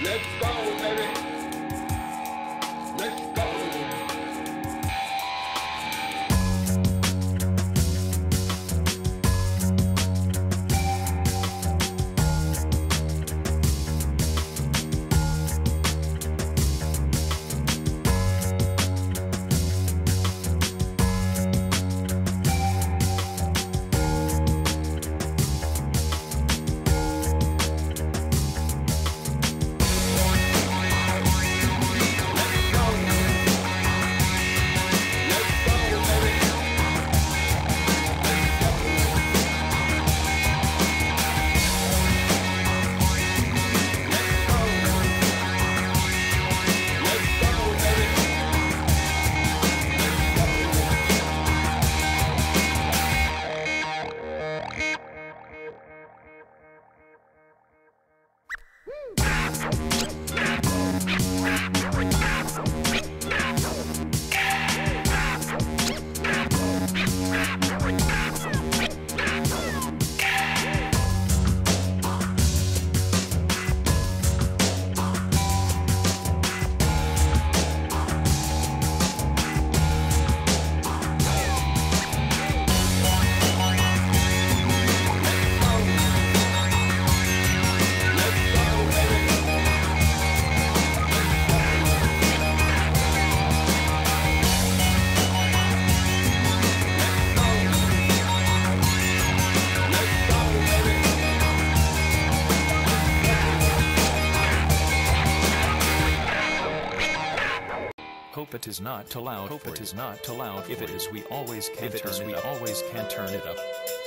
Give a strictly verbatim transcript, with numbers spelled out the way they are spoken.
Let's go, baby. Let's go. Hope it is not too loud. Hope it is not too loud. If it is, we always can. If it is, we always can turn it up.